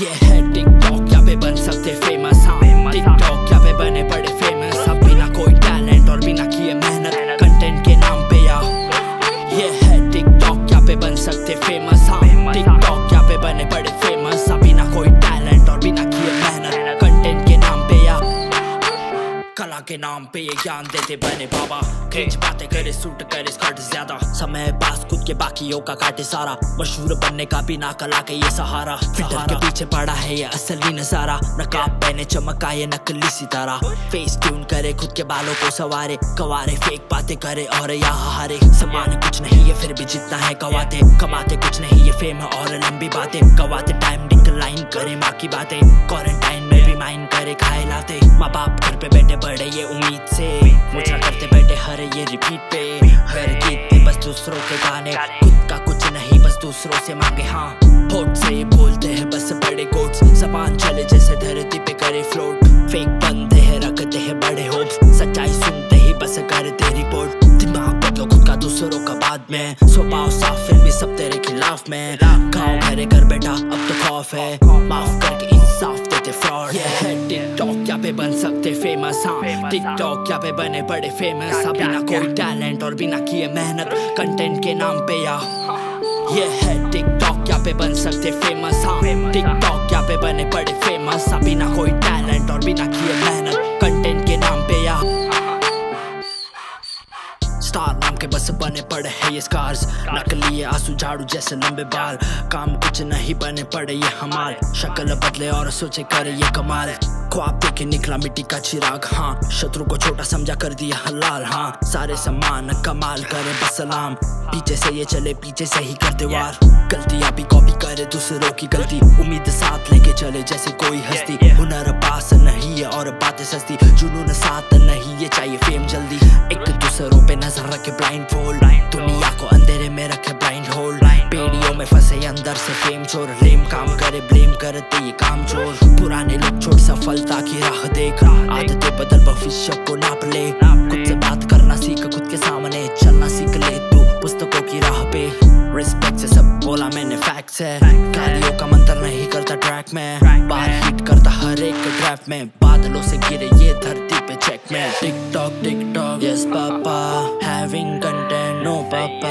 ये है टिकटॉक, यहाँ पे बन सकते फेमस। हाँ टिकटॉक, यहाँ पे बने बड़े फेमस सब, बिना कोई टैलेंट और बिना किए मेहनत कंटेंट के नाम पे। या ये है टिकटॉक, यहाँ पे बन सकते फेमस। हाँ टिकटॉक, यहाँ पे बने बड़े फेमस सब, बिना कोई टैलेंट और बिना किए मेहनत कंटेंट के नाम पे। या कला के नाम पे ये ज्ञान देते बने बाबा, खींच बातें करे सूट करे स्कर्ट ज्यादा, समय पास खुद के बाकियों का काटे सारा, मशहूर बनने का बिना कला के ये सहारा, फिल्टर के पीछे पड़ा है ये असली नजारा, नकाब पहने चमका ये नकली सितारा, फेस ट्यून करे खुद के बालों को सवारे, कवारे फेक बातें करे और यहाँ हारे, समान कुछ नहीं है फिर भी जितना है कवाते, कमाते कुछ नहीं ये फेम है और लंबी बातें, कवाते टाइम डिक्लाइन करे माँ की बातें, क्वारंटाइन में भी माइन करे खाए लाते, माँ बाप घर पे बैठे बड़े ये उम्मीद से, मुझे करते बैठे हर ये रिपीट पे, हर गीत पे बस दूसरों के गाने, खुद का कुछ नहीं बस दूसरों से मांगे। हाँ होठ से बोलते हैं बस बड़े कोट्स, जबान चले जैसे धरती पे करे फ्लोट, फेक बनते हैं रखते हैं बड़े होप्स, सच्चाई सुनते ही बस करते रिपोर्ट, दिमाग बदलो खुद का दूसरों का बाद में, स्वभाव साफ फिर भी सब तेरे खिलाफ में, गाँव घर घर बेटा अब तो खौफ है, माफ करके इंसाफ देते फ्रॉड। टिकटॉक, यहाँ पे बन सकते फेमस। हाँ टिकटॉक, यहाँ पे बने बड़े फेमस, बिना कोई टैलेंट और बिना किए मेहनत कंटेंट के नाम पे। या ये है टिकटॉक, यहाँ पे बन सकते फेमस। हाँ टिकटॉक, यहाँ पे बने बड़े फेमस, बिना कोई टैलेंट और बिना किए मेहनत कंटेंट के नाम पे। या स्टार नाम के बस बने पड़े हैं ये स्कार्स, नकली आंसू झाड़ू जैसे लंबे बाल, काम कुछ नहीं बने पड़े ये हमाल, शक्ल बदले और सोचे करे ये कमाल, ख्वाब देखे निकला मिट्टी का चिराग। हाँ शत्रु को छोटा समझा कर दिया हलाल। हाँ सारे सम्मान कमाल करे बस सलाम, पीछे से ये चले पीछे से ही करते वार, गलतियां भी कॉपी करे दूसरों की गलती, उम्मीद साथ लेके चले जैसे कोई हस्ती, हुनर पास नहीं है और बातें सस्ती, जुनून साथ नहीं ये चाहिए फेम जल्दी, एक दूसरों पे नजर रखे ब्लाइंड फोल्ड, दुनिया को अंधेरे में रखे ब्लाइंड होल्ड, पेड़ियों में फंसे अंदर से फेम चोर, लेम काम करे ब्लेम करते ये काम चोर, पुराने लोग छोड़ सफलता की राह देख, आदतें बदल भविष्य को नाप ले, खुद से बात करना सीख खुद के सामने चलना सीख ले तू पुस्तकों की राह पे, रिस्पेक्ट से सब बोला मैंने फैक्ट्स है, गालियों का मंत्र नहीं करता ट्रैक में, बाहर हिट करता हर एक ट्रैप में, बादलों से गिरे ये धरती पे चेक में। TikTok TikTok, yes papa, having content, no papa,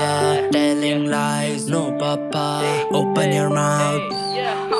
telling lies, no papa, open your mouth.